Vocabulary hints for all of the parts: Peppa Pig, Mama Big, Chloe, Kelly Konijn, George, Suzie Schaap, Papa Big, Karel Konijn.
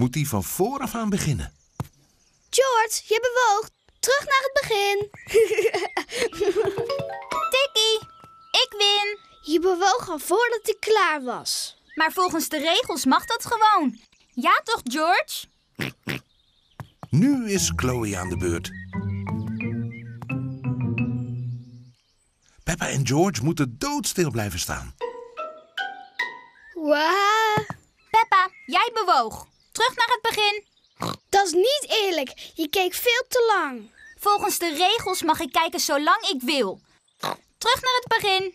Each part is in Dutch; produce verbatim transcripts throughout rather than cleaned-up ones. moet hij van vooraf aan beginnen. George, je bewoog. Terug naar het begin. Tikkie, ik win. Je bewoog al voordat ik klaar was. Maar volgens de regels mag dat gewoon. Ja toch, George? Nu is Chloe aan de beurt. Peppa en George moeten doodstil blijven staan. Wauw. Peppa, jij bewoog. Terug naar het begin. Dat is niet eerlijk. Je keek veel te lang. Volgens de regels mag ik kijken zolang ik wil. Terug naar het begin.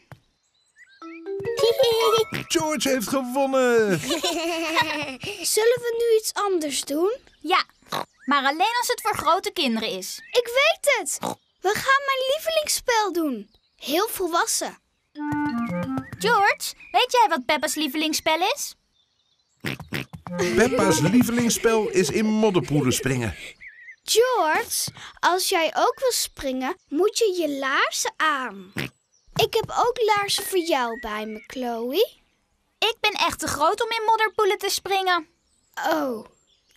George heeft gewonnen. Zullen we nu iets anders doen? Ja, maar alleen als het voor grote kinderen is. Ik weet het. We gaan mijn lievelingsspel doen. Heel volwassen. George, weet jij wat Peppa's lievelingsspel is? Peppa's lievelingsspel is in modderpoelen springen. George, als jij ook wil springen, moet je je laarzen aan. Ik heb ook laarzen voor jou bij me, Chloe. Ik ben echt te groot om in modderpoelen te springen. Oh,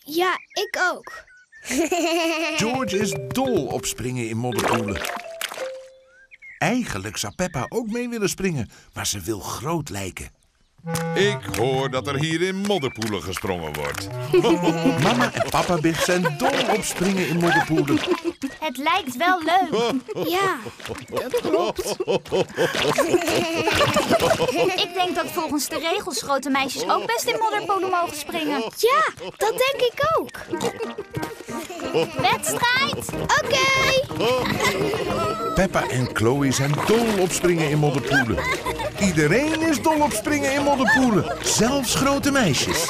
ja, ik ook. George is dol op springen in modderpoelen. Eigenlijk zou Peppa ook mee willen springen, maar ze wil groot lijken. Ik hoor dat er hier in modderpoelen gesprongen wordt. Mama en Papa Big zijn dol op springen in modderpoelen. Het lijkt wel leuk. Ja, dat klopt. Ik denk dat volgens de regels grote meisjes ook best in modderpoelen mogen springen. Ja, dat denk ik ook. Wedstrijd! Oké! Okay. Peppa en Chloe zijn dol op springen in modderpoelen. Iedereen is dol op springen in modderpoelen, zelfs grote meisjes.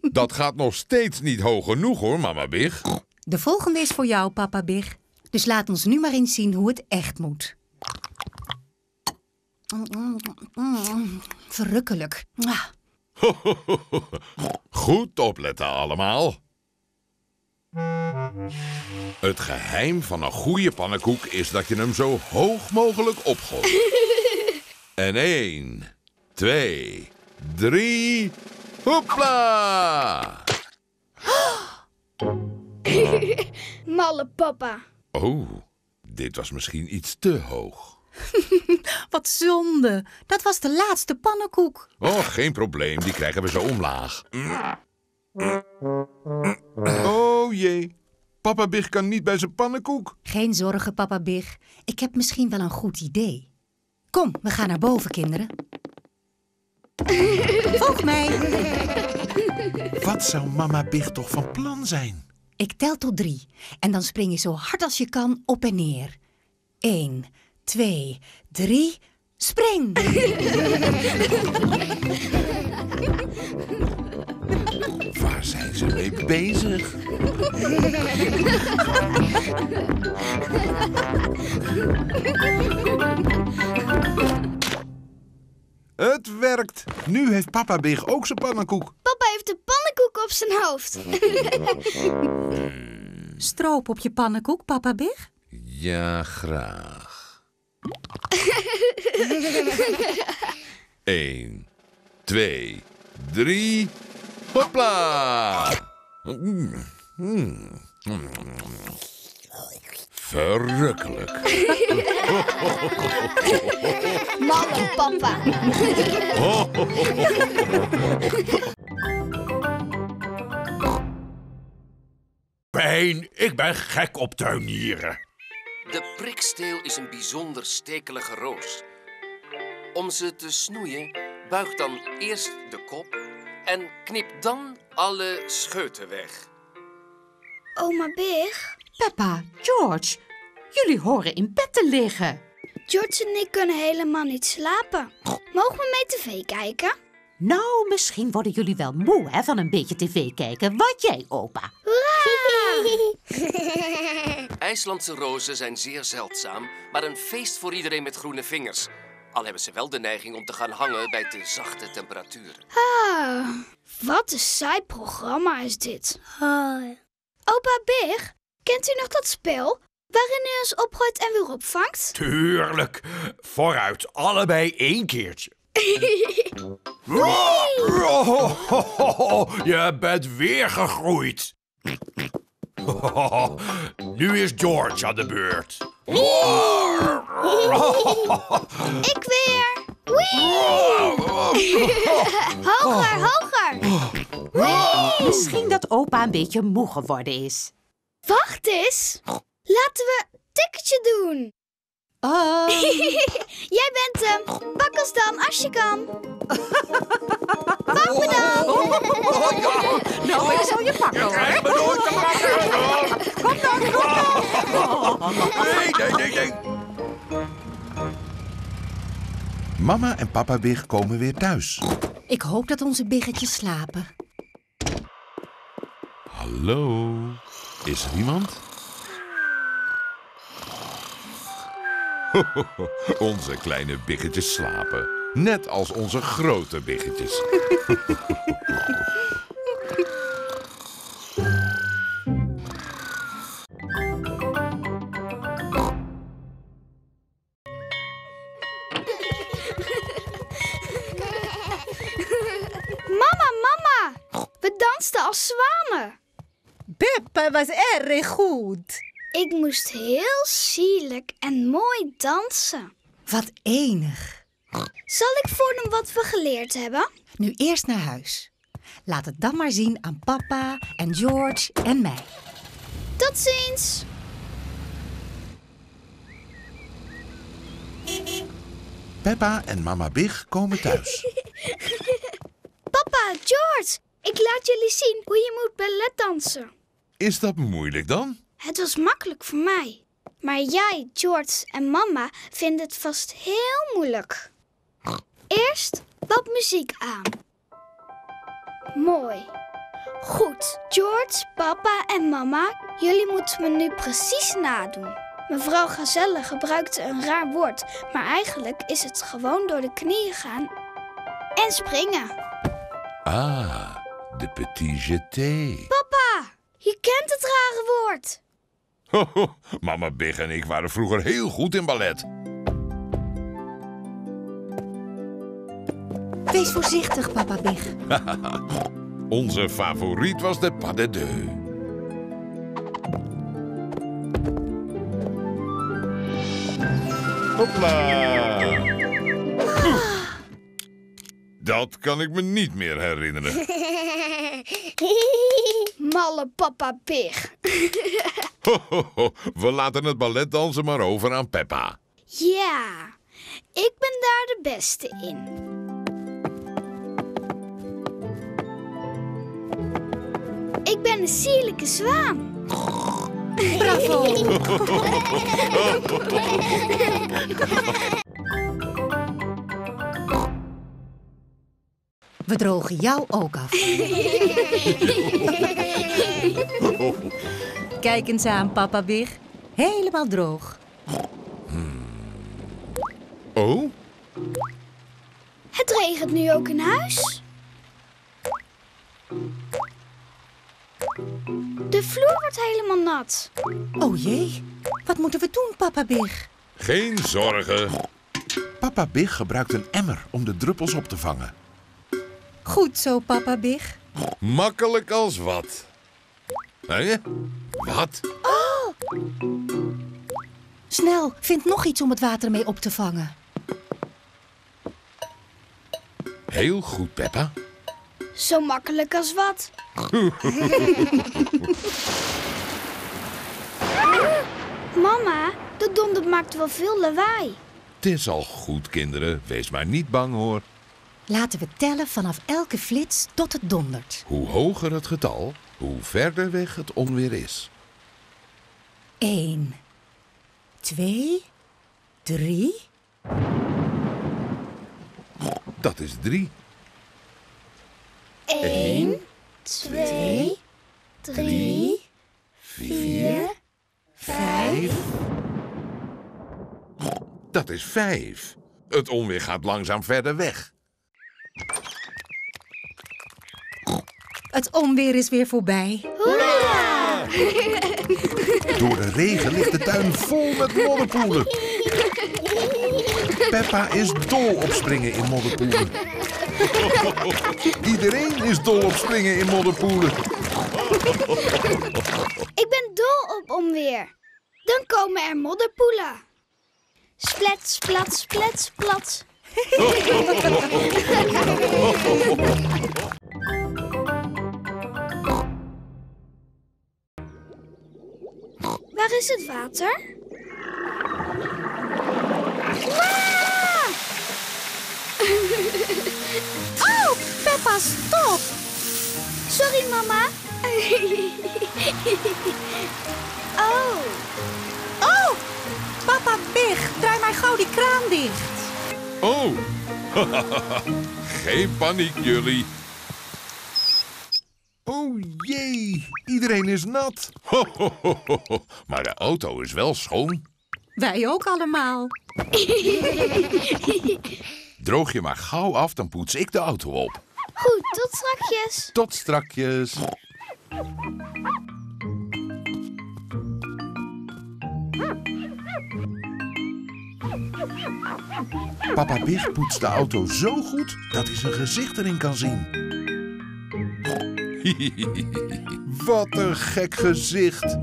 Dat gaat nog steeds niet hoog genoeg hoor, Mama Big. De volgende is voor jou, Papa Big. Dus laat ons nu maar eens zien hoe het echt moet. Verrukkelijk. Goed opletten allemaal. Het geheim van een goede pannenkoek is dat je hem zo hoog mogelijk opgooit. En één, twee, drie... Hoepla! Malle papa. Oh, dit was misschien iets te hoog. Wat zonde. Dat was de laatste pannenkoek. Oh, geen probleem. Die krijgen we zo omlaag. Oh jee. Papa Big kan niet bij zijn pannenkoek. Geen zorgen, Papa Big. Ik heb misschien wel een goed idee. Kom, we gaan naar boven, kinderen. Volg mij. Wat zou Mama Big toch van plan zijn? Ik tel tot drie en dan spring je zo hard als je kan op en neer. Eén, twee, drie, spring! Waar zijn ze mee bezig? Het werkt. Nu heeft Papa Big ook zijn pannenkoek. Papa heeft de pannenkoek op zijn hoofd. Stroop op je pannenkoek, Papa Big? Ja, graag. Eén, twee, drie... Hopla! Verrukkelijk. Malle papa. Pijn, ik ben gek op tuinieren. De priksteel is een bijzonder stekelige roos. Om ze te snoeien, buig dan eerst de kop en knip dan alle scheuten weg. Oma Big... Peppa, George, jullie horen in bed te liggen. George en ik kunnen helemaal niet slapen. Mogen we mee tv kijken? Nou, misschien worden jullie wel moe hè, van een beetje tv kijken. Wat jij, opa. IJslandse rozen zijn zeer zeldzaam, maar een feest voor iedereen met groene vingers. Al hebben ze wel de neiging om te gaan hangen bij te zachte temperaturen. Ah, wat een saai programma is dit. Ah. Opa Big... Kent u nog dat spel? Waarin u ons opgooit en weer opvangt? Tuurlijk. Vooruit, allebei één keertje. Je bent weer gegroeid. Nu is George aan de beurt. Ik weer. Hoger, hoger. Misschien dat opa een beetje moe geworden is. Wacht eens. Laten we een tikketje doen. Oh. Jij bent hem. Pak ons dan als je kan. Pak me dan. Oh, oh, oh, ja. Nou, ik zal je pakken. Je krijgt me nooit te pakken. Kom dan, kom dan. Nee, nee, nee, nee. Mama en papa Big komen weer thuis. Ik hoop dat onze biggetjes slapen. Hallo. Is er iemand? Onze kleine biggetjes slapen. Net als onze grote biggetjes. Mama, mama. We dansten als zwanen. Peppa was erg goed. Ik moest heel sierlijk en mooi dansen. Wat enig. Zal ik voordoen wat we geleerd hebben? Nu eerst naar huis. Laat het dan maar zien aan papa en George en mij. Tot ziens. Peppa en mama Big komen thuis. Papa, George, ik laat jullie zien hoe je moet balletdansen. Is dat moeilijk dan? Het was makkelijk voor mij. Maar jij, George en mama vinden het vast heel moeilijk. Eerst wat muziek aan. Mooi. Goed, George, papa en mama, jullie moeten me nu precies nadoen. Mevrouw Gazelle gebruikte een raar woord, maar eigenlijk is het gewoon door de knieën gaan en springen. Ah, de petit jeté. Papa, je kent het rare woord. Mama Big en ik waren vroeger heel goed in ballet. Wees voorzichtig, papa Big. Onze favoriet was de pas de deux. Hopla! Ah. Dat kan ik me niet meer herinneren. Malle papa Big. Ho, ho, ho. We laten het balletdansen maar over aan Peppa. Ja, ik ben daar de beste in. Ik ben een sierlijke zwaan. Bravo! We drogen jou ook af. Kijk eens aan, papa Big. Helemaal droog. Hmm. Oh? Het regent nu ook in huis. De vloer wordt helemaal nat. O jee, wat moeten we doen, papa Big? Geen zorgen. Papa Big gebruikt een emmer om de druppels op te vangen. Goed zo, papa Big. Makkelijk als wat. Hé? Wat? Oh! Snel, vind nog iets om het water mee op te vangen. Heel goed, Peppa. Zo makkelijk als wat. Mama, de donder maakt wel veel lawaai. Het is al goed, kinderen. Wees maar niet bang, hoor. Laten we tellen vanaf elke flits tot het dondert. Hoe hoger het getal, hoe verder weg het onweer is. Eén, twee, drie. Dat is drie. Eén, twee, drie, vier, vijf. Dat is vijf. Het onweer gaat langzaam verder weg. Het onweer is weer voorbij. Hoera! Door de regen ligt de tuin vol met modderpoelen. Peppa is dol op springen in modderpoelen. Iedereen is dol op springen in modderpoelen. Ik ben dol op onweer. Dan komen er modderpoelen. Splets, plats, splets, plats. Waar is het water? Waaah! Oh, Peppa, stop! Sorry, mama. Oh. Oh, Papa Big, draai maar gauw die kraan dicht. Oh, geen paniek jullie. Oh jee, iedereen is nat. Ho, ho, ho, ho. Maar de auto is wel schoon. Wij ook allemaal. Droog je maar gauw af, dan poets ik de auto op. Goed, tot strakjes. Tot strakjes. Papa Big poetst de auto zo goed dat hij zijn gezicht erin kan zien. Wat een gek gezicht.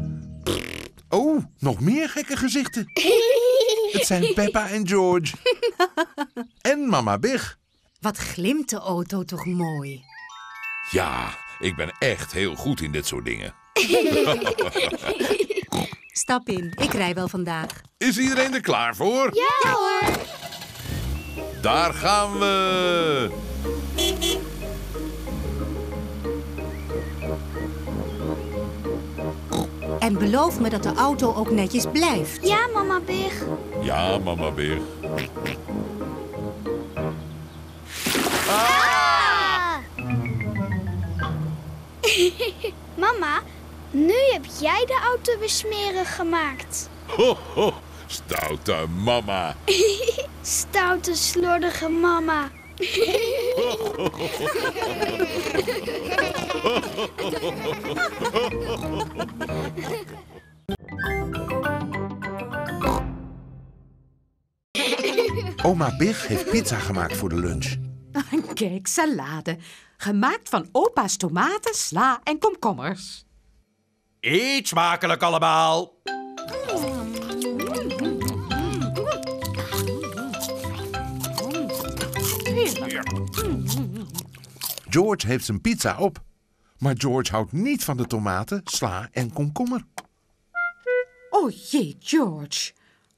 Oh, nog meer gekke gezichten. Het zijn Peppa en George. En Mama Big. Wat glimt de auto toch mooi. Ja, ik ben echt heel goed in dit soort dingen. Stap in, ik rij wel vandaag. Is iedereen er klaar voor? Ja hoor! Daar gaan we! En beloof me dat de auto ook netjes blijft. Ja, Mama Big. Ja, Mama Big. Ah! Mama, nu heb jij de auto weer smerig gemaakt. Ho, ho, stoute mama. Stoute, slordige mama. Oma Big heeft pizza gemaakt voor de lunch. Kijk, salade. Gemaakt van opa's tomaten, sla en komkommers. Eet smakelijk allemaal. George heeft zijn pizza op. Maar George houdt niet van de tomaten, sla en komkommer. Oh jee, George.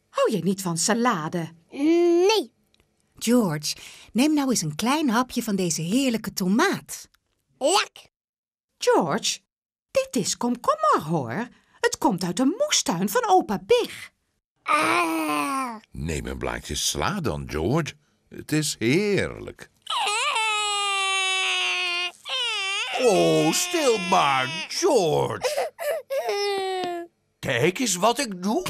Hou je niet van salade? Nee. George, neem nou eens een klein hapje van deze heerlijke tomaat. Lek. George, dit is komkommer, hoor. Het komt uit de moestuin van opa Big. Ah. Neem een blaadje sla dan, George. Het is heerlijk. Oh, stil maar, George. Kijk eens wat ik doe.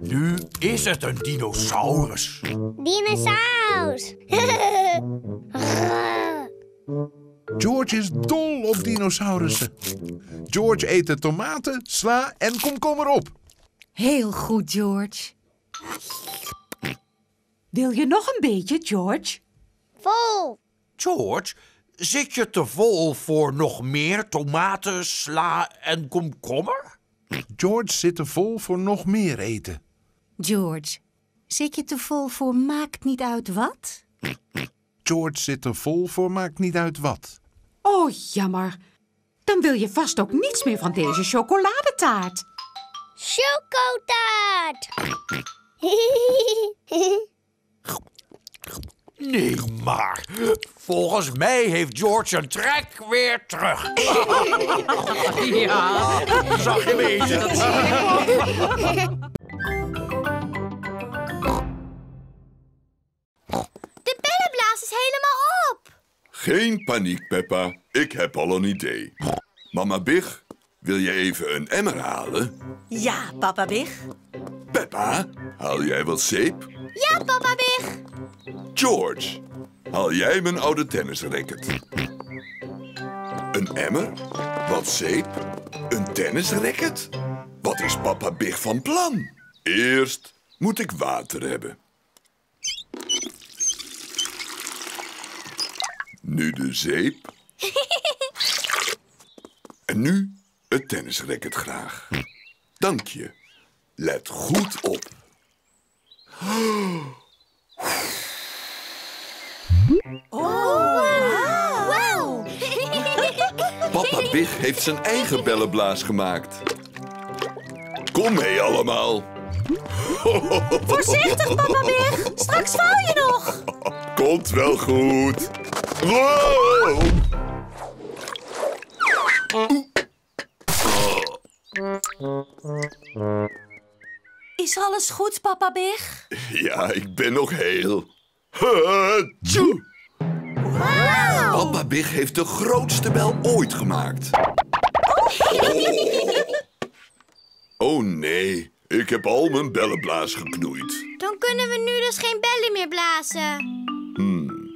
Nu is het een dinosaurus. Dinosaurus. George is dol op dinosaurussen. George eet de tomaten, sla en komkommer op. Heel goed, George. Wil je nog een beetje, George? Vol. George, zit je te vol voor nog meer tomaten, sla en komkommer? George zit te vol voor nog meer eten. George, zit je te vol voor maakt niet uit wat? George zit te vol voor maakt niet uit wat. Oh, jammer. Dan wil je vast ook niets meer van deze chocoladetaart. Chocotaart! Nee, maar volgens mij heeft George een trek weer terug. Ja, zag je bezig. De bellenblaas is helemaal op. Geen paniek, Peppa. Ik heb al een idee. Mama Big, wil je even een emmer halen? Ja, Papa Big. Peppa, haal jij wat zeep? Ja, Papa Big. George, haal jij mijn oude tennisracket? Een Een emmer, wat zeep, een tennisracket. Wat is Papa Big van plan? Eerst moet ik water hebben. Nu de zeep. En nu het tennisracket graag. Dank je. Let goed op. Oh! Papa Big heeft zijn eigen bellenblaas gemaakt. Kom mee allemaal. Voorzichtig, Papa Big. Straks val je nog. Komt wel goed. Wow. Is alles goed, Papa Big? Ja, ik ben nog heel. Tjoe. Wow. Papa Big heeft de grootste bel ooit gemaakt. Oh. Oh nee, ik heb al mijn bellenblaas geknoeid. Dan kunnen we nu dus geen bellen meer blazen. Hmm.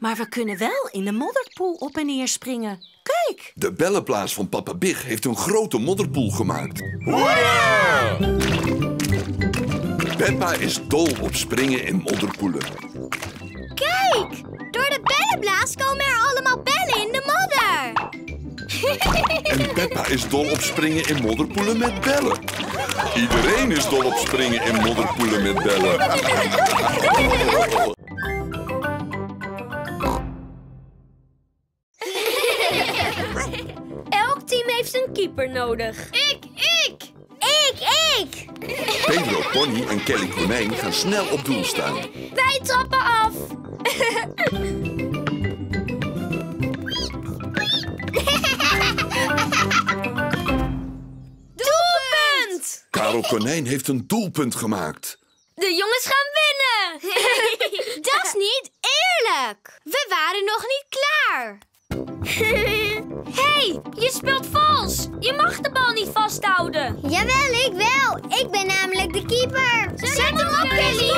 Maar we kunnen wel in de modderpoel op en neer springen. Kijk! De bellenblaas van Papa Big heeft een grote modderpoel gemaakt. Hoera! Peppa is dol op springen in modderpoelen. Kijk! Door de bellenblaas komen er allemaal bellen in de modder. En Peppa is dol op springen in modderpoelen met bellen. Iedereen is dol op springen in modderpoelen met bellen. Elk team heeft een keeper nodig. Ik, ik! Ik, ik! Pedro, Pony en Kelly Konijn gaan snel op doel staan. Wij trappen af! Doelpunt! Karel Konijn heeft een doelpunt gemaakt. De jongens gaan winnen! Dat is niet eerlijk! We waren nog niet klaar! Hey, je speelt vals! Je mag de bal niet vasthouden! Jawel, ik wel! Ik ben namelijk de keeper! Zet, Zet hem op, Kelly!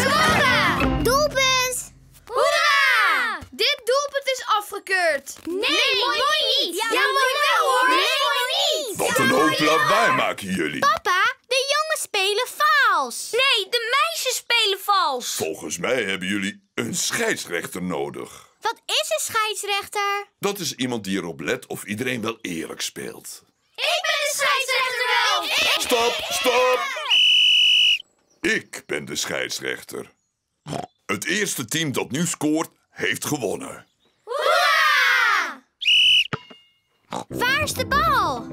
Scoren! Doelpunt! Hoera! Dit doelpunt is afgekeurd! Nee, nee mooi, mooi niet! Ja, ja mooi wel, hoor! Nee, mooi niet! Wat een hoop lawaai maken jullie! Papa, de jongens spelen vals! Nee, de meisjes spelen vals! Volgens mij hebben jullie een scheidsrechter nodig. Wat is een scheidsrechter? Dat is iemand die erop let of iedereen wel eerlijk speelt. Ik ben de scheidsrechter wel! Ik, ik... Stop, stop! Ik ben de scheidsrechter. Het eerste team dat nu scoort, heeft gewonnen. Hoera! Waar is de bal?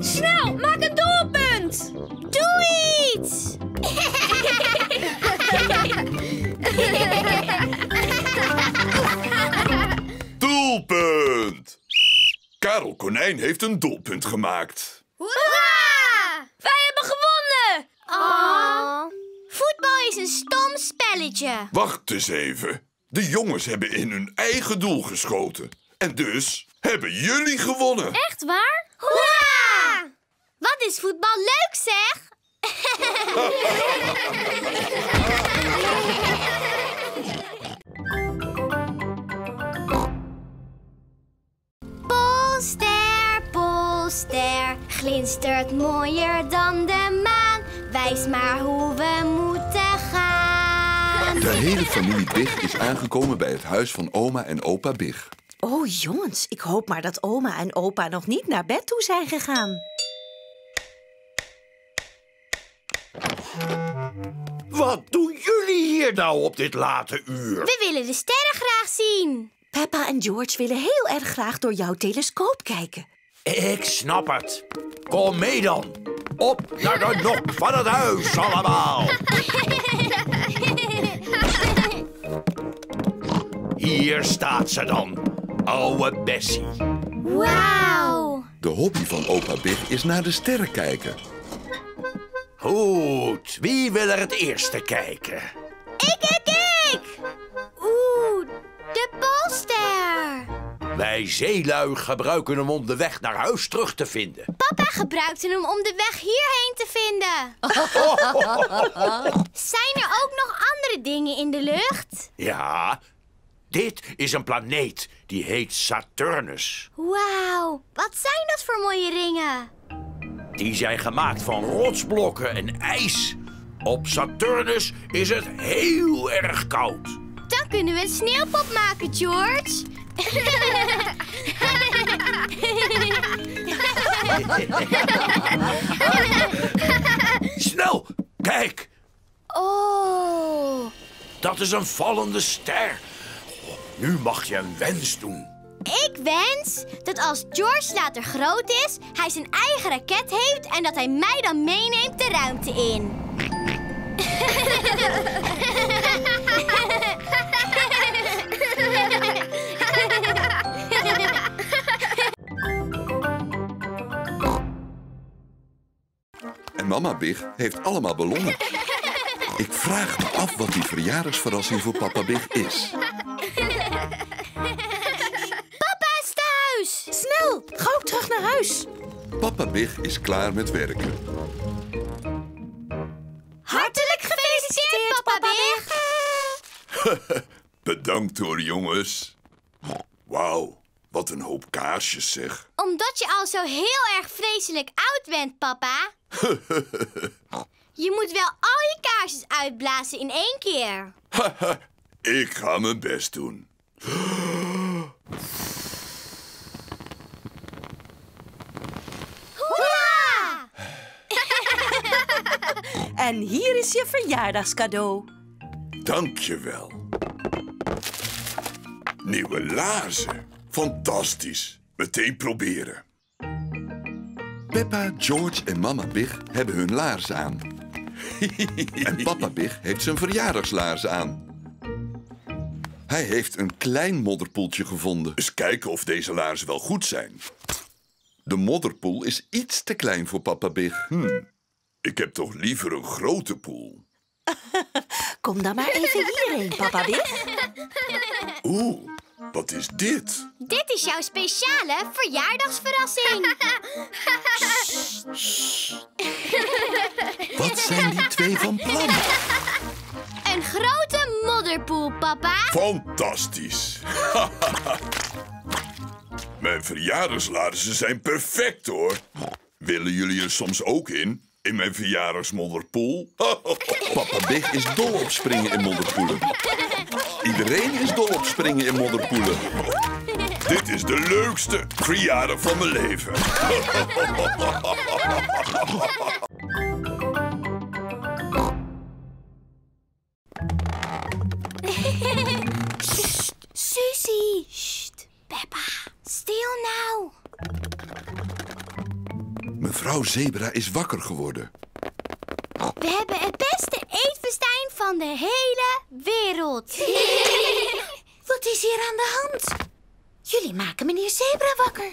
Snel, maak een doelpunt! Doe iets! Doelpunt! Karel Konijn heeft een doelpunt gemaakt. Hoera! Wij hebben gewonnen! Oh. Voetbal is een stom spelletje. Wacht eens even. De jongens hebben in hun eigen doel geschoten. En dus hebben jullie gewonnen. Echt waar? Hoera! Wat is voetbal leuk, zeg! Polster, polster, glinstert mooier dan de maan. Wijs maar hoe we moeten gaan. De hele familie Big is aangekomen bij het huis van oma en opa Big. Oh jongens, ik hoop maar dat oma en opa nog niet naar bed toe zijn gegaan. Wat doen jullie hier nou op dit late uur? We willen de sterren graag zien. Peppa en George willen heel erg graag door jouw telescoop kijken. Ik snap het. Kom mee dan. Op naar de nok van het huis allemaal. Hier staat ze dan. Oude Bessie. Wauw. De hobby van opa Big is naar de sterren kijken. Goed, wie wil er het eerste kijken? Ik, ik, ik! Oeh, de Polster. Wij zeelui gebruiken hem om de weg naar huis terug te vinden. Papa gebruikte hem om de weg hierheen te vinden. Zijn er ook nog andere dingen in de lucht? Ja, Dit is een planeet. Die heet Saturnus. Wauw, wat zijn dat voor mooie ringen? Die zijn gemaakt van rotsblokken en ijs. Op Saturnus is het heel erg koud. Dan kunnen we een sneeuwpop maken, George. Snel, kijk. Oh. Dat is een vallende ster. Nu mag je een wens doen. Ik wens dat als George later groot is, hij zijn eigen raket heeft en dat hij mij dan meeneemt de ruimte in. En Mama Big heeft allemaal ballonnen. Ik vraag me af wat die verjaardagsverrassing voor Papa Big is. Papa is thuis! Snel, ga ook terug naar huis. Papa Big is klaar met werken. Hartelijk gefeliciteerd, Papa Big! Bedankt hoor, jongens. Wauw, wat een hoop kaarsjes zeg. Omdat je al zo heel erg vreselijk oud bent, papa. Je moet wel al je kaarsjes uitblazen in één keer. Ik ga mijn best doen. Hoera! En hier is je verjaardagscadeau. Dank je wel. Nieuwe laarzen. Fantastisch. Meteen proberen. Peppa, George en Mama Big hebben hun laarzen aan. En Papa Big heeft zijn verjaardagslaarzen aan. Hij heeft een klein modderpoeltje gevonden. Eens kijken of deze laarzen wel goed zijn. De modderpoel is iets te klein voor Papa Big. Hm. Ik heb toch liever een grote poel. Kom dan maar even hierheen, Papa Big. Oeh, wat is dit? Dit is jouw speciale verjaardagsverrassing. Sst, sst. Wat zijn die twee van plan? Een grote modderpoel, papa. Fantastisch. Mijn verjaardagslaarzen zijn perfect, hoor. Willen jullie er soms ook in? In mijn verjaardagsmodderpoel? Papa Big is dol op springen in modderpoelen. Iedereen is dol op springen in modderpoelen. Dit is de leukste verjaardag van mijn leven. Sst, Susie. Sst, Peppa. Stil nou. Mevrouw Zebra is wakker geworden. We hebben het beste eetfestijn van de hele wereld. Wat is hier aan de hand? Jullie maken meneer Zebra wakker.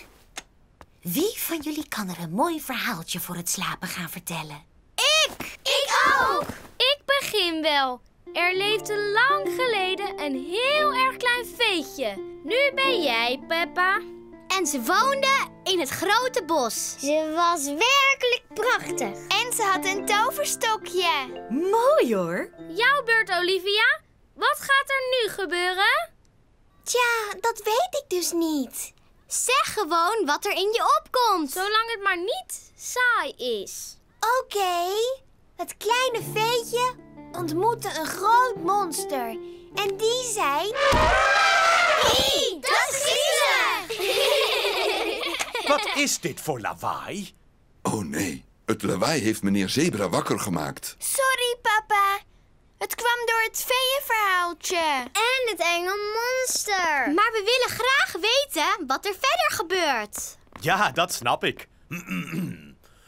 Wie van jullie kan er een mooi verhaaltje voor het slapen gaan vertellen? Ik! Ik ook! Ik begin wel. Er leefde lang geleden een heel erg klein veetje. Nu ben jij, Peppa. En ze woonde in het grote bos. Ze was werkelijk prachtig. En ze had een toverstokje. Mooi hoor. Jouw beurt, Olivia. Wat gaat er nu gebeuren? Tja, dat weet ik dus niet. Zeg gewoon wat er in je opkomt. Zolang het maar niet saai is. Oké. Okay. Het kleine veetje ontmoette een groot monster. En die zei... Hé, dat is Giele! Wat is dit voor lawaai? Oh nee, het lawaai heeft meneer Zebra wakker gemaakt. Sorry, papa. Het kwam door het veeënverhaaltje. En het enge monster. Maar we willen graag weten wat er verder gebeurt. Ja, dat snap ik.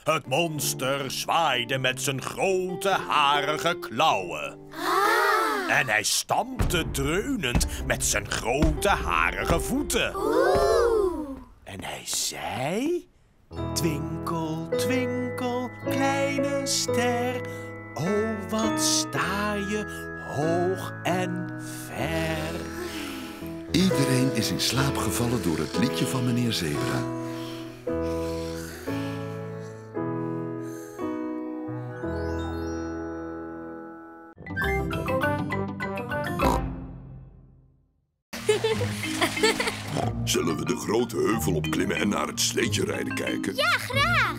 Het monster zwaaide met zijn grote harige klauwen. Ah. En hij stampte dreunend met zijn grote harige voeten. Oeh. En hij zei... Twinkel, twinkel, kleine ster... Oh, wat sta je hoog en ver. Iedereen is in slaap gevallen door het liedje van meneer Zebra. grote heuvel opklimmen en naar het sleetje rijden kijken? Ja, graag!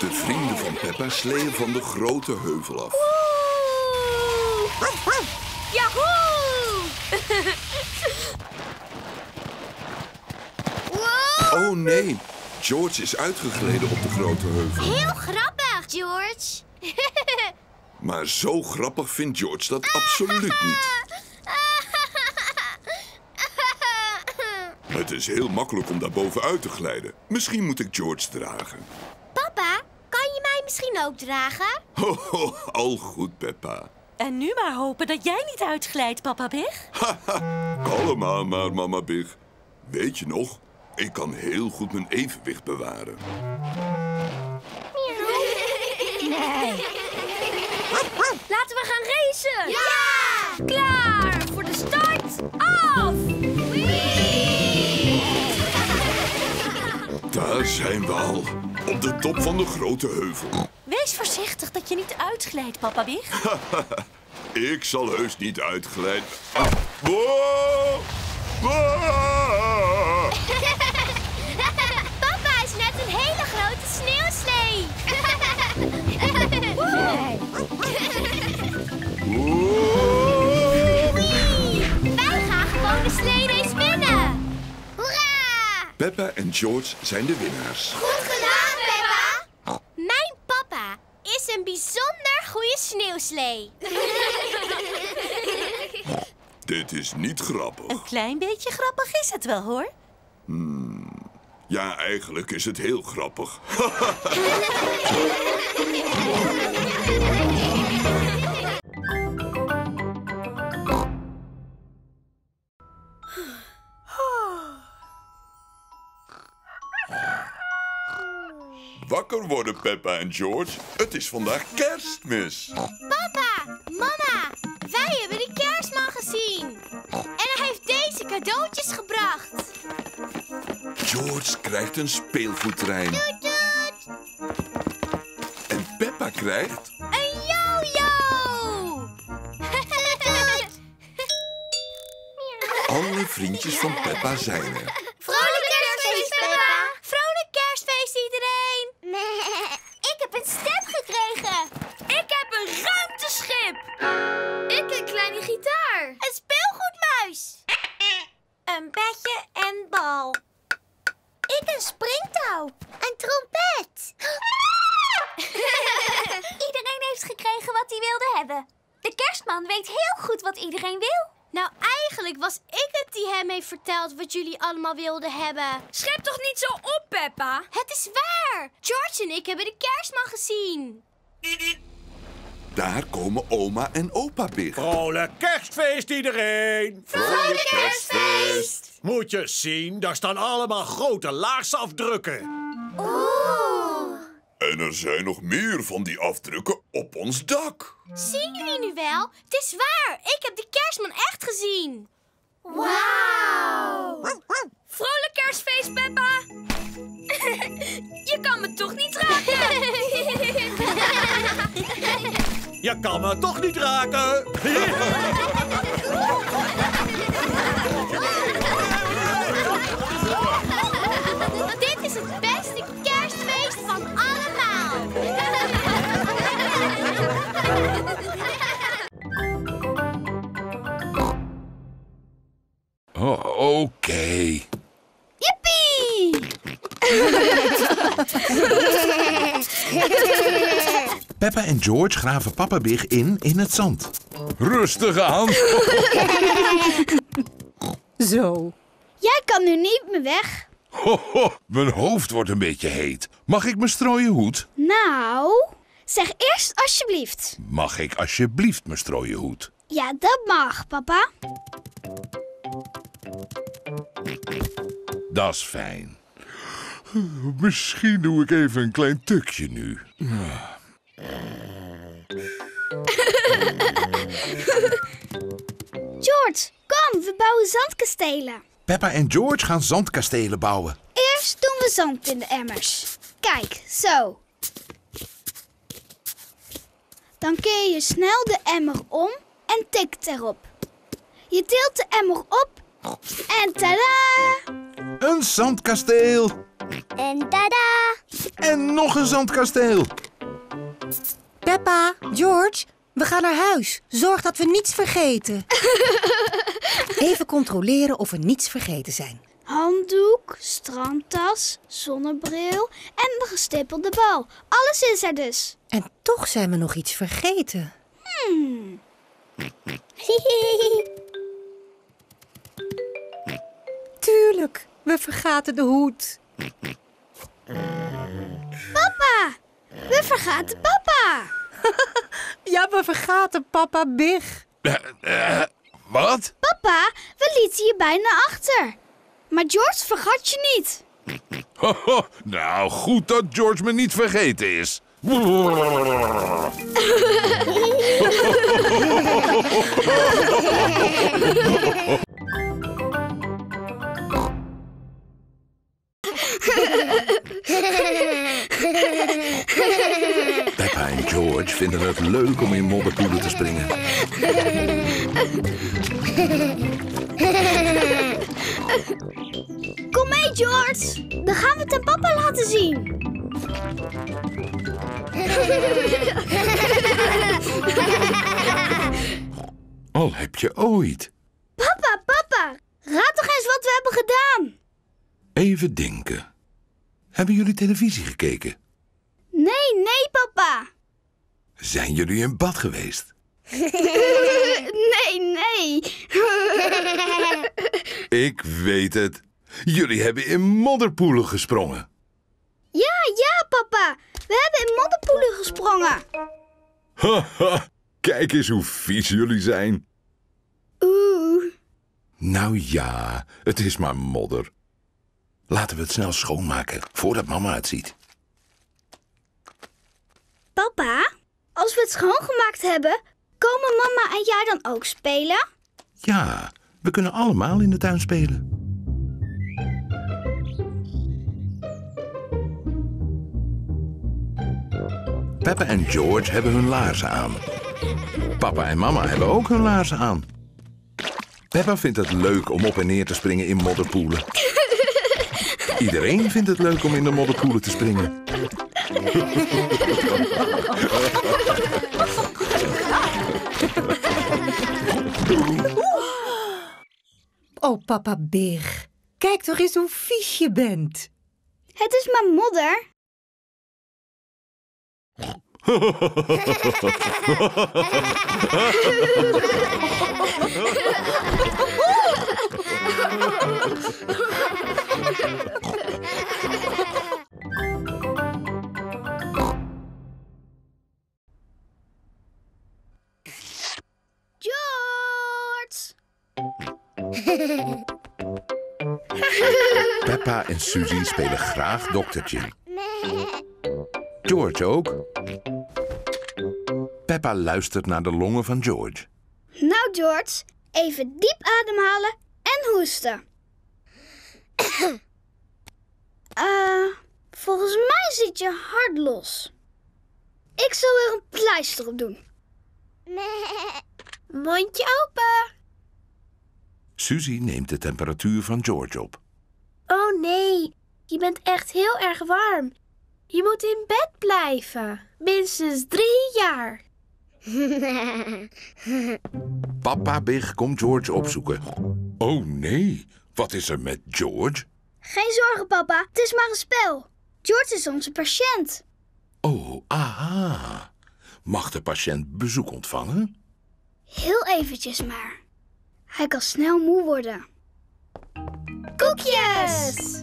De vrienden van Peppa sleeën van de grote heuvel af. Woe! Yahoo! Wow. Oh nee, George is uitgegleden op de grote heuvel. Heel grappig, George. Maar zo grappig vindt George dat absoluut niet. Het is heel makkelijk om daar bovenuit te glijden. Misschien moet ik George dragen. Papa, kan je mij misschien ook dragen? Ho, ho, al goed, Peppa. En nu maar hopen dat jij niet uitglijdt, Papa Big. Haha, allemaal maar, Mama Big. Weet je nog, ik kan heel goed mijn evenwicht bewaren. Nee. Laten we gaan racen! Ja! Ja! Klaar! Voor de start, af! Wee! Daar zijn we al, op de top van de grote heuvel. Wees voorzichtig dat je niet uitglijdt, Papa Big. Ik zal heus niet uitglijden. Ah. Wow! Wow! Papa is net een hele grote sneeuwslee. Wow. Wij gaan gewoon de sleerace winnen! Hoera! Peppa en George zijn de winnaars. Goed gedaan, Peppa! Mijn papa is een bijzonder goede sneeuwslee. Dit is niet grappig. Een klein beetje grappig is het wel, hoor. Hmm. Ja, eigenlijk is het heel grappig. Wakker worden, Peppa en George. Het is vandaag Kerstmis. Papa, mama, wij hebben die kerstman gezien. En hij heeft deze cadeautjes gebracht. George krijgt een speelgoedtrein. Doet, doet. En Peppa krijgt... een jojo! Alle vriendjes van Peppa zijn er. Wat jullie allemaal wilden hebben. Schep toch niet zo op, Peppa? Het is waar. George en ik hebben de kerstman gezien. Daar komen oma en opa Big. Vrolijk kerstfeest, iedereen! Vrolijk kerstfeest! Moet je zien, daar staan allemaal grote laarsafdrukken. Oeh. En er zijn nog meer van die afdrukken op ons dak. Zien jullie nu wel? Het is waar. Ik heb de kerstman echt gezien. Wauw! Vrolijk kerstfeest, Peppa! Je kan me toch niet raken! Je kan me toch niet raken! Dit is het beste kerstfeest van allemaal! Oh, oké. Okay. Jippie! Peppa en George graven Papa Big in in het zand. Rustig aan. Zo. Jij kan nu niet meer weg. Ho, ho, mijn hoofd wordt een beetje heet. Mag ik mijn strooien hoed? Nou, zeg eerst alsjeblieft. Mag ik alsjeblieft mijn strooien hoed? Ja, dat mag, papa. Dat is fijn. Misschien doe ik even een klein tukje nu. George, kom, we bouwen zandkastelen. Peppa en George gaan zandkastelen bouwen. Eerst doen we zand in de emmers. Kijk, zo. Dan keer je snel de emmer om en tikt erop. Je tilt de emmer op en tada! Een zandkasteel. En tada! En nog een zandkasteel. Peppa, George, we gaan naar huis. Zorg dat we niets vergeten. Even controleren of we niets vergeten zijn. Handdoek, strandtas, zonnebril en de gestippelde bal. Alles is er dus. En toch zijn we nog iets vergeten. Hmm. Tuurlijk, we vergaten de hoed. Papa, we vergaten papa. Ja, we vergaten Papa Big. Uh, uh, wat? Papa, we lieten je bijna achter. Maar George vergat je niet. Ho, ho, nou, goed dat George me niet vergeten is. Peppa en George vinden het leuk om in modderpoelen te springen. Kom mee, George. Dan gaan we het aan papa laten zien. Al heb je ooit. Papa, papa. Raad toch eens wat we hebben gedaan. Even denken. Hebben jullie televisie gekeken? Nee, nee, papa. Zijn jullie in bad geweest? Nee, nee. Ik weet het. Jullie hebben in modderpoelen gesprongen. Ja, ja, papa. We hebben in modderpoelen gesprongen. Haha, kijk eens hoe vies jullie zijn. Oeh. Nou ja, het is maar modder. Laten we het snel schoonmaken, voordat mama het ziet. Papa, als we het schoongemaakt hebben, komen mama en jij dan ook spelen? Ja, we kunnen allemaal in de tuin spelen. Peppa en George hebben hun laarzen aan. Papa en mama hebben ook hun laarzen aan. Peppa vindt het leuk om op en neer te springen in modderpoelen. Iedereen vindt het leuk om in de modderpoelen te springen. Oh, Papa Big. Kijk toch eens hoe vies je bent. Het is maar modder. George! Peppa en Suzy spelen graag doktertje. George ook. Peppa luistert naar de longen van George. Nou, George, even diep ademhalen en hoesten. Uh, volgens mij zit je hart los. Ik zal er een pleister op doen. Mondje open. Suzy neemt de temperatuur van George op. Oh nee, je bent echt heel erg warm. Je moet in bed blijven. Minstens drie jaar. Papa Big komt George opzoeken. Oh nee, wat is er met George? Geen zorgen, papa. Het is maar een spel. George is onze patiënt. Oh, aha. Mag de patiënt bezoek ontvangen? Heel eventjes maar. Hij kan snel moe worden. Koekjes!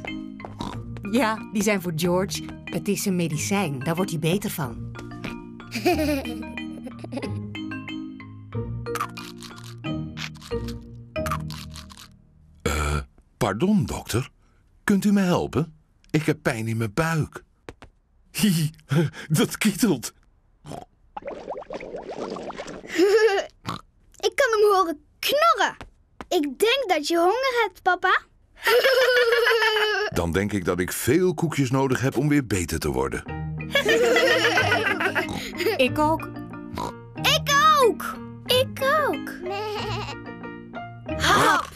Ja, die zijn voor George. Het is een medicijn. Daar wordt hij beter van. Uh, pardon, dokter. Kunt u me helpen? Ik heb pijn in mijn buik. Hihi, dat kietelt. Ik kan hem horen knorren. Ik denk dat je honger hebt, papa. Dan denk ik dat ik veel koekjes nodig heb om weer beter te worden. Ik ook. Ik ook. Ik ook. hap.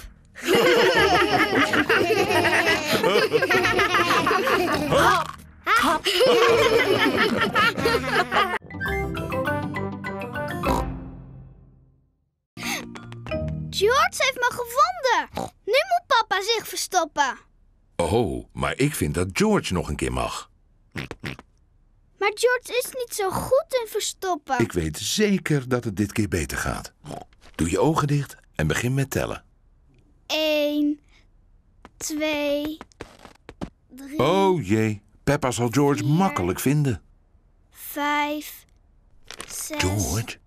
Hap. Hap. George heeft me gevonden. Nu moet papa zich verstoppen. Oh, maar ik vind dat George nog een keer mag. Maar George is niet zo goed in verstoppen. Ik weet zeker dat het dit keer beter gaat. Doe je ogen dicht en begin met tellen. Eén, twee, drie... Oh jee, Peppa zal George vier, makkelijk vinden. Vijf, zes, George,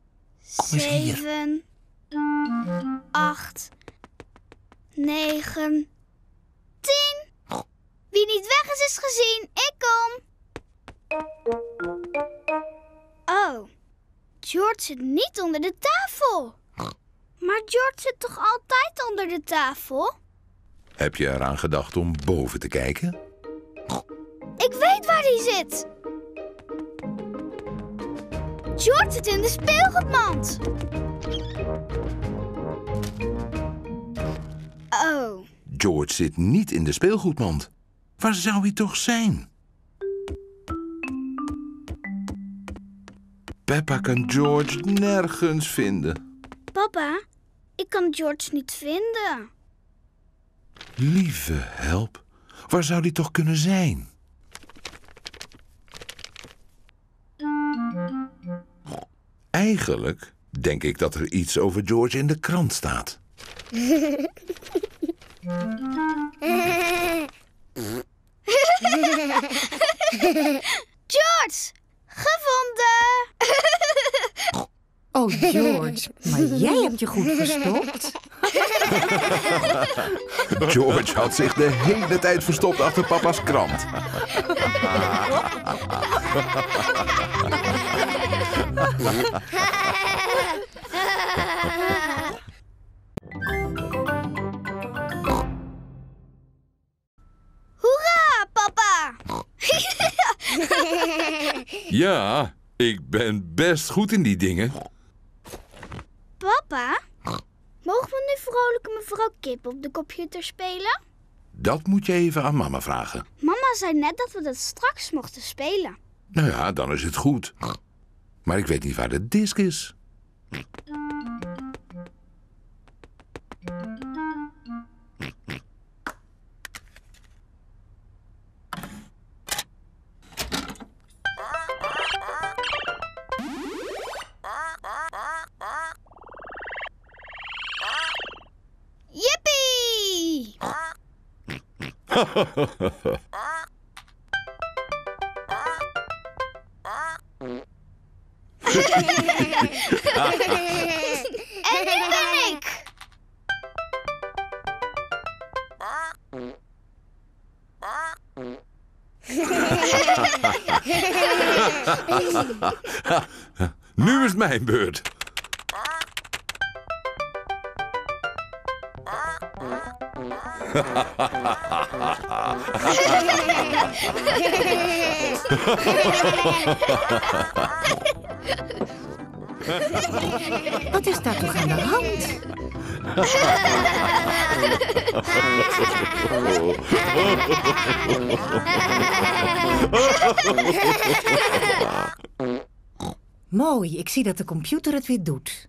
kom eens hier. Zeven, acht, negen, tien. Wie niet weg is, is gezien. Ik kom. Oh, George zit niet onder de tafel. Maar George zit toch altijd onder de tafel? Heb je eraan gedacht om boven te kijken? Ik weet waar hij zit. George zit in de speelgoedmand. Oh. George zit niet in de speelgoedmand. Waar zou hij toch zijn? Peppa kan George nergens vinden. Papa, ik kan George niet vinden. Lieve help, waar zou die toch kunnen zijn? Eigenlijk denk ik dat er iets over George in de krant staat. George! Gevonden! Oh, George, maar jij hebt je goed verstopt. George had zich de hele tijd verstopt achter papa's krant. Hoera, papa! Ja, ik ben best goed in die dingen. Papa, mogen we nu vrolijke mevrouw Kip op de computer spelen? Dat moet je even aan mama vragen. Mama zei net dat we dat straks mochten spelen. Nou ja, dan is het goed. Maar ik weet niet waar de disk is. En nu ben ik! Nu is mijn beurt. Wat is daar toch aan de hand? Mooi, ik zie dat de computer het weer doet.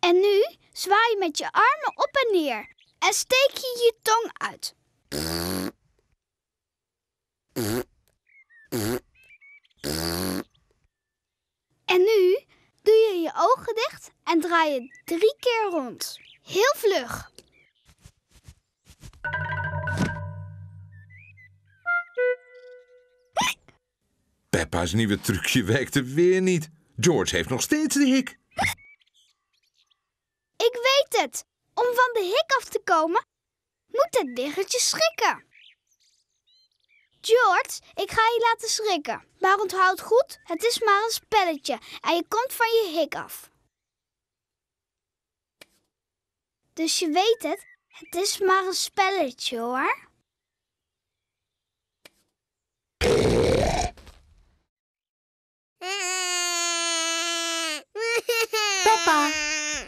En nu zwaai je met je armen op en neer en steek je je tong uit. En nu doe je je ogen dicht en draai je drie keer rond. Heel vlug. Peppa's nieuwe trucje werkte weer niet. George heeft nog steeds de hik. Ik weet het. Om van de hik af te komen, moet het diggertje schrikken. George, ik ga je laten schrikken. Maar onthoud goed, het is maar een spelletje en je komt van je hik af. Dus je weet het, het is maar een spelletje hoor. Papa,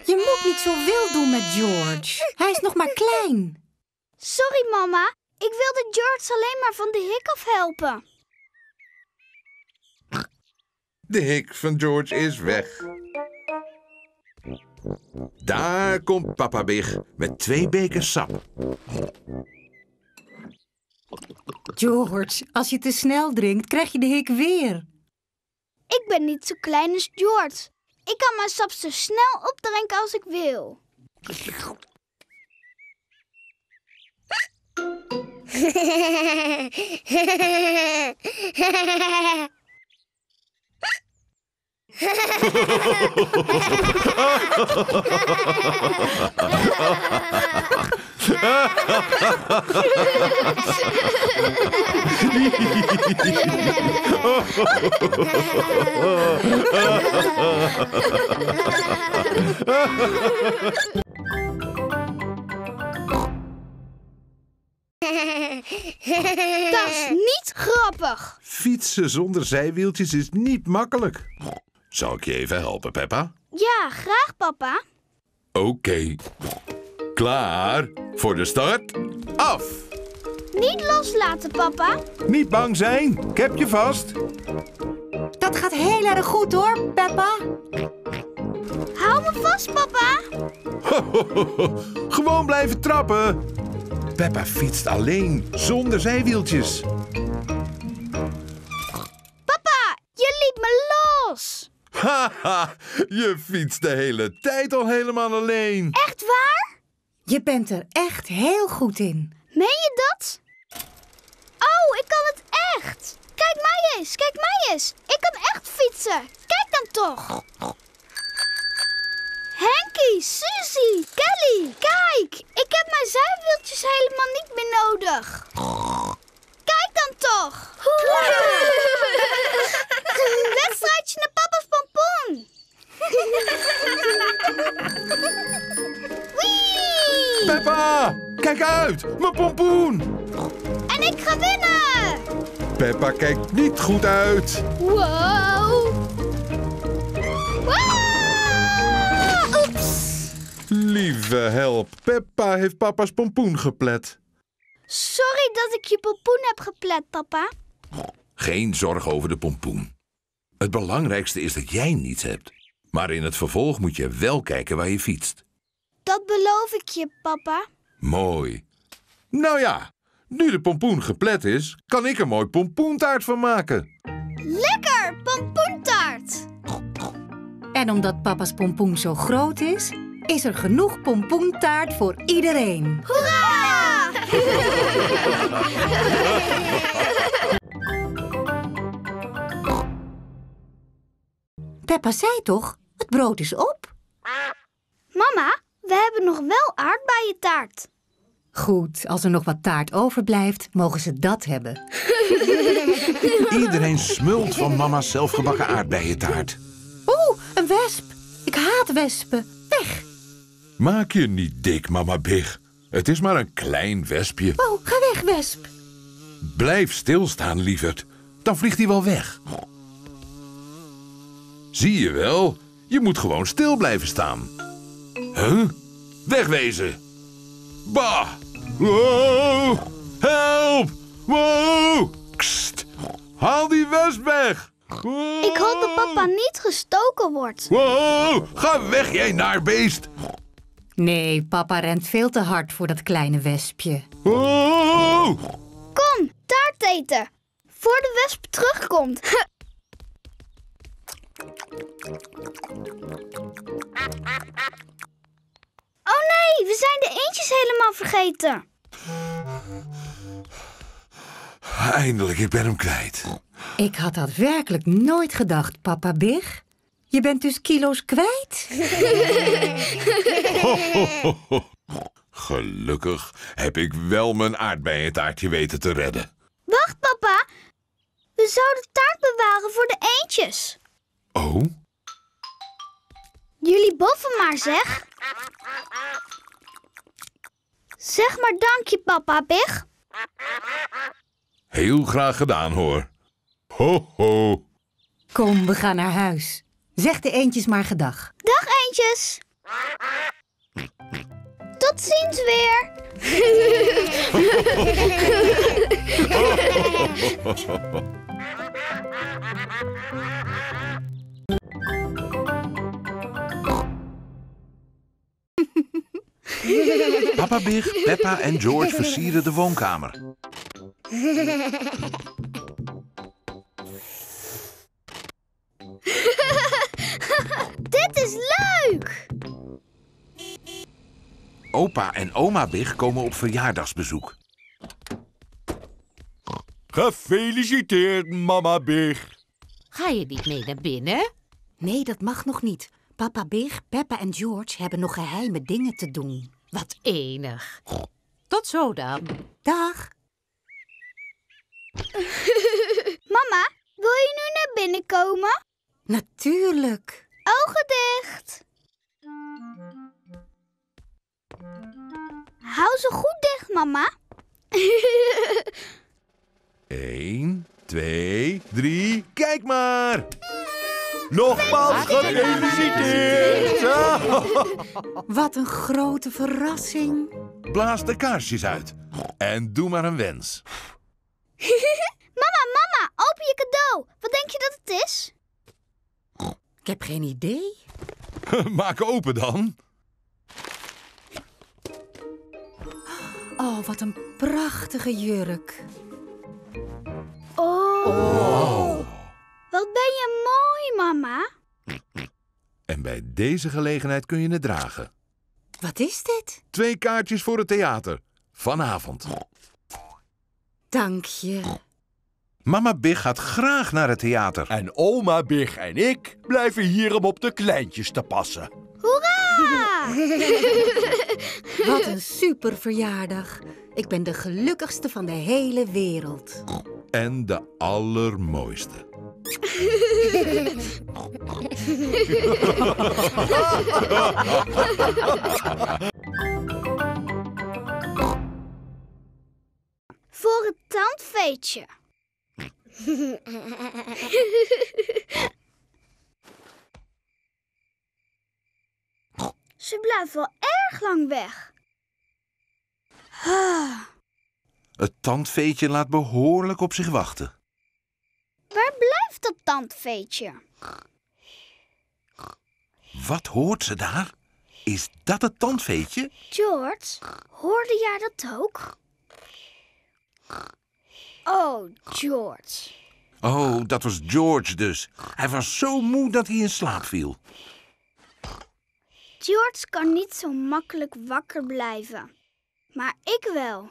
je moet niet zo wild doen met George. Hij is nog maar klein. Sorry mama, ik wilde George alleen maar van de hik af helpen. De hik van George is weg. Daar komt Papa Big met twee bekers sap. George, als je te snel drinkt, krijg je de hik weer. Ik ben niet zo klein als George. Ik kan mijn sap zo snel opdrinken als ik wil. Dat is niet grappig. Fietsen zonder zijwieltjes is niet makkelijk. Zal ik je even helpen, Peppa? Ja, graag, papa. Oké. Okay. Klaar voor de start? Af! Niet loslaten, papa. Niet bang zijn. Ik heb je vast. Dat gaat heel erg goed, hoor, Peppa. Hou me vast, papa. Ho, ho, ho. Gewoon blijven trappen. Peppa fietst alleen, zonder zijwieltjes. Papa, je liet me los. Haha, je fietst de hele tijd al helemaal alleen. Echt waar? Je bent er echt heel goed in. Meen je dat? Oh, ik kan het echt. Kijk mij eens, kijk mij eens. Ik kan echt fietsen. Kijk dan toch. Henkie, Susie, Kelly, kijk. Ik heb mijn zijwieltjes helemaal niet meer nodig. Kijk dan toch. Een wedstrijdje naar papa's pompon. Wee! Peppa, kijk uit, mijn pompoen. En ik ga winnen. Peppa kijkt niet goed uit. Wow. Wow. Oeps. Lieve help, Peppa heeft papa's pompoen geplet. Sorry dat ik je pompoen heb geplet, papa. Geen zorg over de pompoen. Het belangrijkste is dat jij niets hebt. Maar in het vervolg moet je wel kijken waar je fietst. Dat beloof ik je, papa. Mooi. Nou ja, nu de pompoen geplet is, kan ik een mooi pompoentaart van maken. Lekker, pompoentaart! En omdat papa's pompoen zo groot is, is er genoeg pompoentaart voor iedereen. Hoera! Peppa zei toch, het brood is op. Mama, we hebben nog wel aardbeientaart. Goed, als er nog wat taart overblijft, mogen ze dat hebben. Iedereen smult van mama's zelfgebakken aardbeientaart. Oeh, een wesp. Ik haat wespen. Weg. Maak je niet dik, Mama Big. Het is maar een klein wespje. Oh, ga weg, wesp. Blijf stilstaan, lieverd. Dan vliegt hij wel weg. Zie je wel, je moet gewoon stil blijven staan. Huh? Wegwezen. Bah! Wow! Help! Wow! Kst! Haal die wesp weg! Wow! Ik hoop dat papa niet gestoken wordt. Wow! Ga weg, jij naar beest! Nee, papa rent veel te hard voor dat kleine wespje. Wow! Kom, taart eten. Voor de wesp terugkomt. Oh nee, we zijn de eendjes helemaal vergeten. Eindelijk, ik ben hem kwijt. Ik had dat werkelijk nooit gedacht, Papa Big. Je bent dus kilo's kwijt? Ho, ho, ho, ho. Gelukkig heb ik wel mijn aardbeientaartje weten te redden. Wacht, papa. We zouden taart bewaren voor de eendjes. Oh? Jullie boffen maar, zeg. Zeg maar dankje, Papa Big. Heel graag gedaan, hoor. Ho, ho. Kom, we gaan naar huis. Zeg de eendjes maar gedag. Dag, eendjes. Tot ziens weer. Papa Big, Peppa en George versieren de woonkamer. Dit is leuk! Opa en oma Big komen op verjaardagsbezoek. Gefeliciteerd, mama Big. Ga je niet mee naar binnen? Nee, dat mag nog niet. Papa Big, Peppa en George hebben nog geheime dingen te doen. Wat enig. Tot zo dan. Dag. Mama, wil je nu naar binnen komen? Natuurlijk. Ogen dicht. Hou ze goed dicht, mama. Eén, twee, drie, kijk maar! Nogmaals gefeliciteerd! Wat een grote verrassing. Blaas de kaarsjes uit en doe maar een wens. Mama, mama, open je cadeau. Wat denk je dat het is? Ik heb geen idee. Maak open dan. Oh, wat een prachtige jurk. Oh. Oh. Wat ben je mooi, mama. En bij deze gelegenheid kun je het dragen. Wat is dit? Twee kaartjes voor het theater. Vanavond. Dank je. Mama Big gaat graag naar het theater. En oma Big en ik blijven hier om op de kleintjes te passen. Hoera! Wat een super verjaardag. Ik ben de gelukkigste van de hele wereld. En de allermooiste. Voor het tandveetje. Ze blijft wel erg lang weg. Het tandveetje laat behoorlijk op zich wachten. Waar blijft dat tandveetje? Wat hoort ze daar? Is dat het tandveetje? George, hoorde jij dat ook? Oh, George. Oh, dat was George dus. Hij was zo moe dat hij in slaap viel. George kan niet zo makkelijk wakker blijven. Maar ik wel.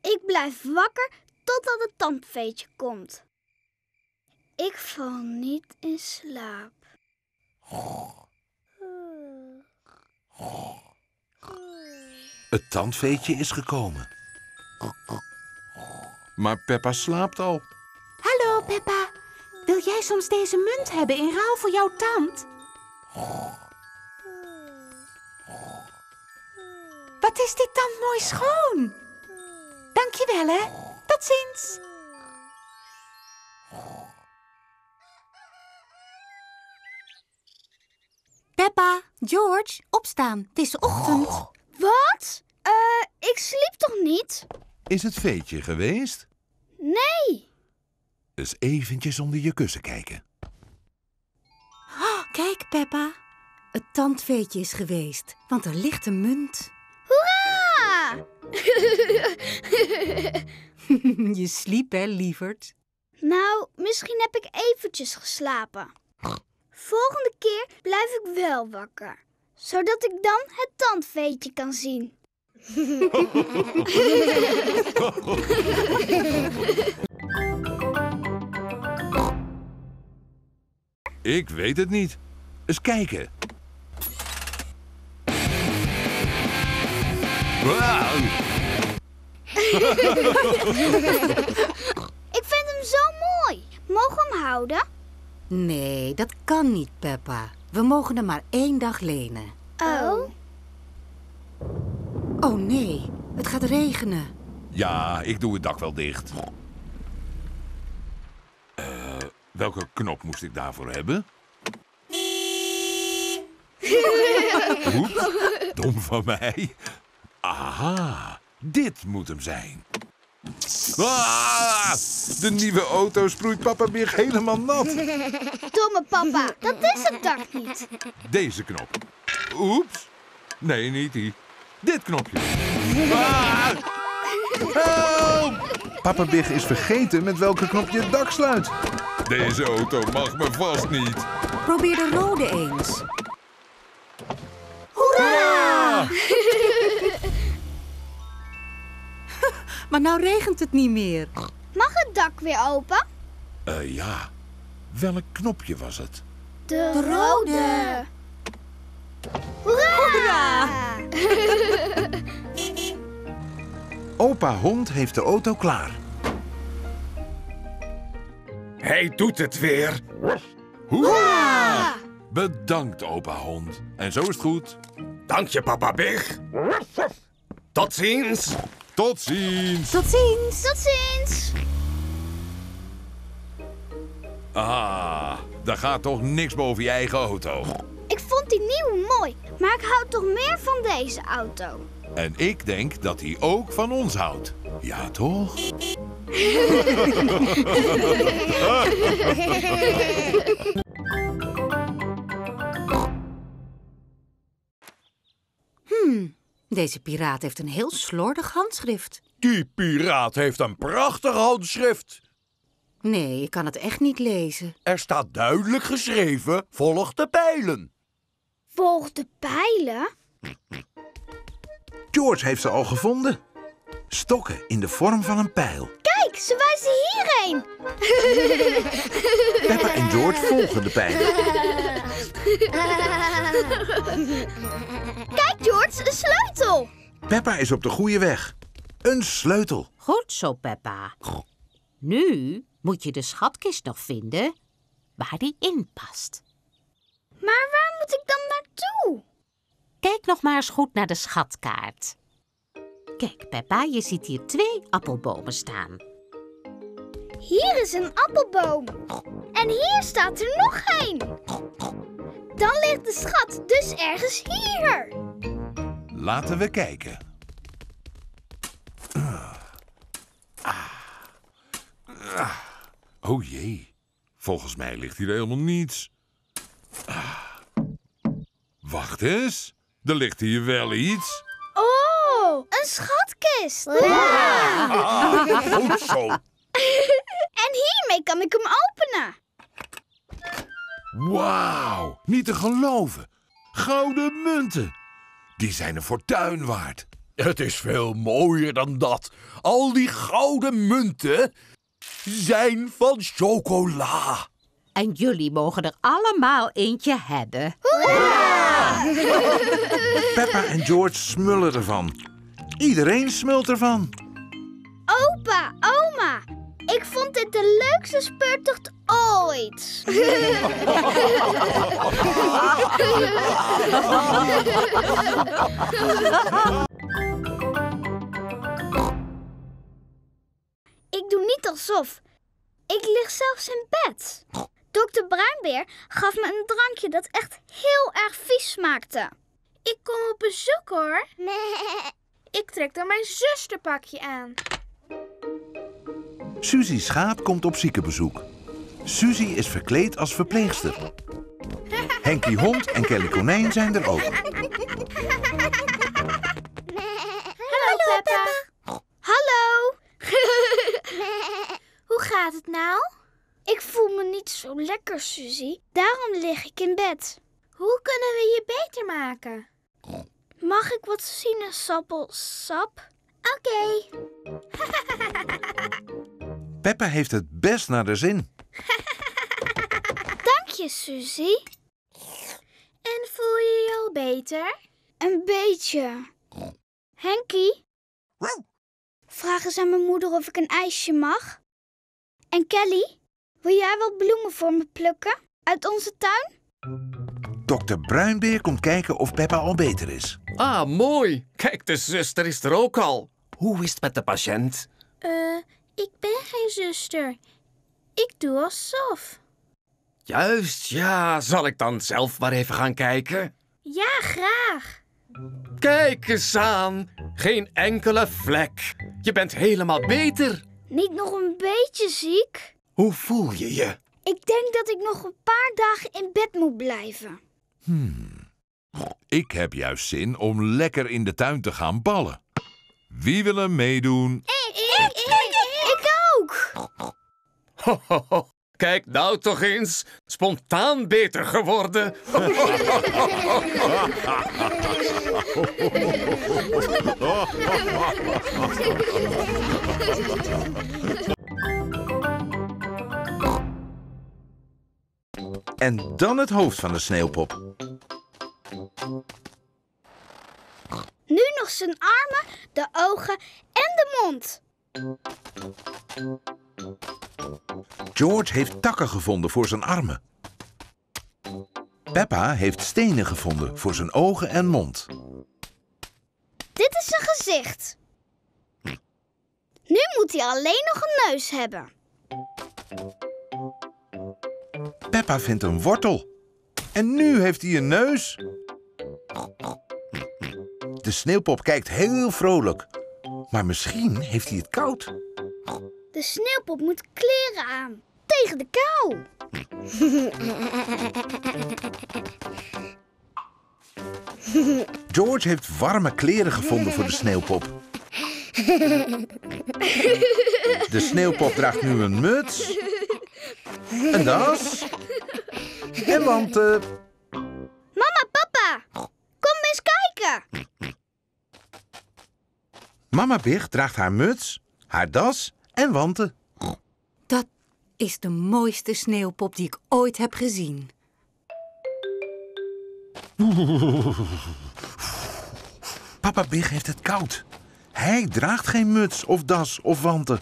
Ik blijf wakker totdat het tandveetje komt. Ik val niet in slaap. Het tandveetje is gekomen. Maar Peppa slaapt al. Hallo, Peppa. Wil jij soms deze munt hebben in ruil voor jouw tand? Wat is dit tand mooi schoon. Dank je wel, hè. Tot ziens. Peppa, George, opstaan. Het is ochtend. Oh. Wat? Eh, uh, ik sliep toch niet? Is het veetje geweest? Nee. Dus eventjes onder je kussen kijken. Oh, kijk, Peppa. Het tandveetje is geweest, want er ligt een munt. Hoera! Je sliep, hè, lieverd? Nou, misschien heb ik eventjes geslapen. Volgende keer blijf ik wel wakker, zodat ik dan het tandveetje kan zien. Ik weet het niet. Eens kijken. Wow. Ik vind hem zo mooi. houden? Nee, dat kan niet, Peppa. We mogen hem maar één dag lenen. Oh. Oh nee, het gaat regenen. Ja, ik doe het dak wel dicht. Uh, welke knop moest ik daarvoor hebben? Oeps, dom van mij. Aha, dit moet hem zijn. Ah, de nieuwe auto sproeit Papa Big helemaal nat. Domme papa, dat is het dak niet. Deze knop. Oeps. Nee, niet die. Dit knopje. Ah, help! Papa Big is vergeten met welke knop je het dak sluit. Deze auto mag me vast niet. Probeer de rode eens. Hoera! Ah. Maar nou regent het niet meer. Mag het dak weer open? Uh, ja. Welk knopje was het? De, de rode. Hoera! Hoera! Opa Hond heeft de auto klaar. Hij doet het weer. Hoera! Bedankt, Opa Hond. En zo is het goed. Dank je, Papa Big. Tot ziens. Tot ziens. Tot ziens. Tot ziens. Ah, daar gaat toch niks boven je eigen auto. Ik vond die nieuwe mooi, maar ik hou toch meer van deze auto. En ik denk dat hij ook van ons houdt. Ja, toch? Hmm, deze piraat heeft een heel slordig handschrift. Die piraat heeft een prachtig handschrift. Nee, ik kan het echt niet lezen. Er staat duidelijk geschreven, volg de pijlen. Volg de pijlen? George heeft ze al gevonden. Stokken in de vorm van een pijl. Kijk, ze wijzen hierheen. Peppa en George volgen de pijlen. Kijk, George, een sleutel. Peppa is op de goede weg. Een sleutel. Goed zo, Peppa. Nu moet je de schatkist nog vinden waar die in past. Maar waar moet ik dan naartoe? Kijk nog maar eens goed naar de schatkaart. Kijk, Peppa, je ziet hier twee appelbomen staan. Hier is een appelboom. En hier staat er nog één. Dan ligt de schat dus ergens hier. Laten we kijken. Uh. Ah. Ah. Oh jee, volgens mij ligt hier helemaal niets. Ah. Wacht eens, er ligt hier wel iets. Oh, een schatkist. Wow. Ah, goed zo. En hiermee kan ik hem openen. Wauw, niet te geloven. Gouden munten. Die zijn een fortuin waard. Het is veel mooier dan dat. Al die gouden munten zijn van chocola. En jullie mogen er allemaal eentje hebben. Hoera! Peppa en George smullen ervan. Iedereen smult ervan. Opa, oma, ik vond dit de leukste speurtocht ooit. Ik doe niet alsof. Ik lig zelfs in bed. dokter Bruinbeer gaf me een drankje dat echt heel erg vies smaakte. Ik kom op bezoek, hoor. Nee. Ik trek dan mijn zusterpakje aan. Suzie Schaap komt op ziekenbezoek. Suzie is verkleed als verpleegster. Henkie Hond en Kelly Konijn zijn er ook. Nee. Hallo, Hallo, Peppa. Peppa. Hallo. Nee. Hoe gaat het nou? Ik voel me niet zo lekker, Suzie. Daarom lig ik in bed. Hoe kunnen we je beter maken? Mag ik wat sinaasappelsap? Oké. Okay. Peppa heeft het best naar de zin. Dank je, Suzie. En voel je je al beter? Een beetje. Henkie? Vraag eens aan mijn moeder of ik een ijsje mag. En Kelly, wil jij wat bloemen? bloemen voor me plukken uit onze tuin? dokter Bruinbeer komt kijken of Peppa al beter is. Ah, mooi. Kijk, de zuster is er ook al. Hoe is het met de patiënt? Eh, uh, ik ben geen zuster. Ik doe alsof. Juist, ja. Zal ik dan zelf maar even gaan kijken? Ja, graag. Kijk eens aan. Geen enkele vlek. Je bent helemaal beter. Niet nog een beetje ziek. Hoe voel je je? Ik denk dat ik nog een paar dagen in bed moet blijven. Hmm. Ik heb juist zin om lekker in de tuin te gaan ballen. Wie wil er meedoen? Ik, ik, ik, ik, ik ook! Ho, ho, ho. Kijk nou toch eens. Spontaan beter geworden. En dan het hoofd van de sneeuwpop. Nu nog zijn armen, de ogen en de mond. George heeft takken gevonden voor zijn armen. Peppa heeft stenen gevonden voor zijn ogen en mond. Dit is zijn gezicht. Nu moet hij alleen nog een neus hebben. Peppa vindt een wortel. En nu heeft hij een neus. De sneeuwpop kijkt heel vrolijk. Maar misschien heeft hij het koud. De sneeuwpop moet kleren aan. Tegen de kou. George heeft warme kleren gevonden voor de sneeuwpop. De sneeuwpop draagt nu een muts. Een das. En wanten. Mama, papa. Kom eens kijken. Mama Big draagt haar muts, haar das en wanten. Dat is de mooiste sneeuwpop die ik ooit heb gezien. Papa Big heeft het koud. Hij draagt geen muts of das of wanten.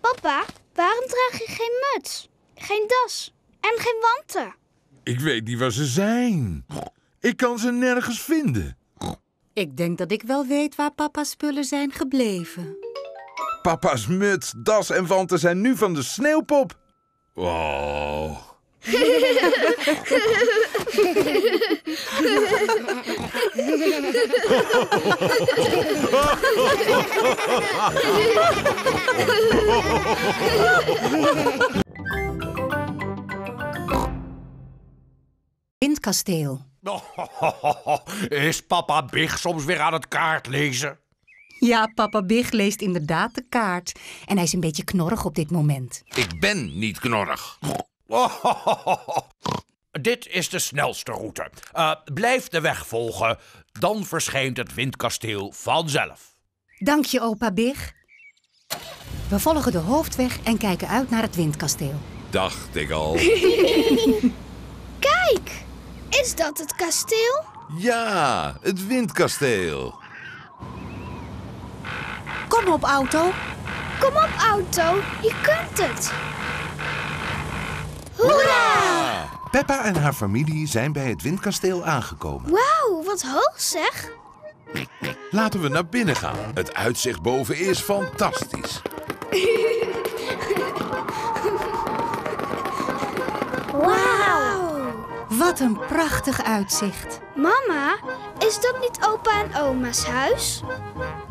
Papa, waarom draag je geen muts, geen das en geen wanten? Ik weet niet waar ze zijn. Ik kan ze nergens vinden. Ik denk dat ik wel weet waar papa's spullen zijn gebleven. Papa's muts, das en wanten zijn nu van de sneeuwpop. Oh. Windkasteel. Is Papa Big soms weer aan het kaart lezen? Ja, Papa Big leest inderdaad de kaart. En hij is een beetje knorrig op dit moment. Ik ben niet knorrig. Dit is de snelste route. Uh, blijf de weg volgen, dan verschijnt het windkasteel vanzelf. Dank je, opa Big. We volgen de hoofdweg en kijken uit naar het windkasteel. Dacht ik al. Kijk! Is dat het kasteel? Ja, het windkasteel. Kom op, auto. Kom op, auto. Je kunt het. Hoera! Peppa en haar familie zijn bij het windkasteel aangekomen. Wauw, wat hoog zeg. Laten we naar binnen gaan. Het uitzicht boven is fantastisch. Wauw. Wat een prachtig uitzicht. Mama, is dat niet opa en oma's huis?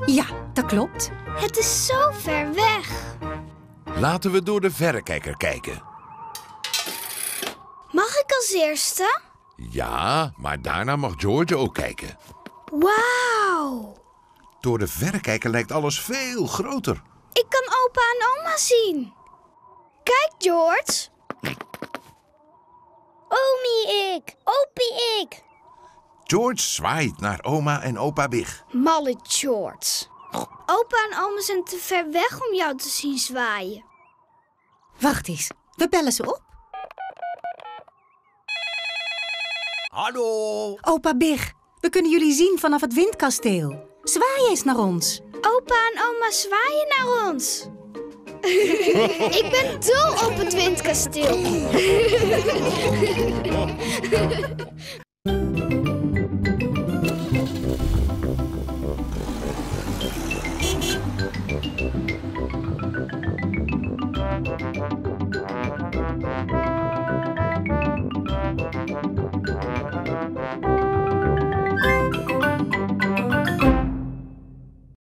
Ja, dat klopt. Het is zo ver weg. Laten we door de verrekijker kijken. Mag ik als eerste? Ja, maar daarna mag George ook kijken. Wauw. Door de verrekijker lijkt alles veel groter. Ik kan opa en oma zien. Kijk, George. Omie ik, opie ik. George zwaait naar oma en opa Big. Malle George. Opa en oma zijn te ver weg om jou te zien zwaaien. Wacht eens, we bellen ze op. Hallo. Opa Big, we kunnen jullie zien vanaf het windkasteel. Zwaai eens naar ons. Opa en oma zwaaien naar ons. Ik ben dol op het windkasteel.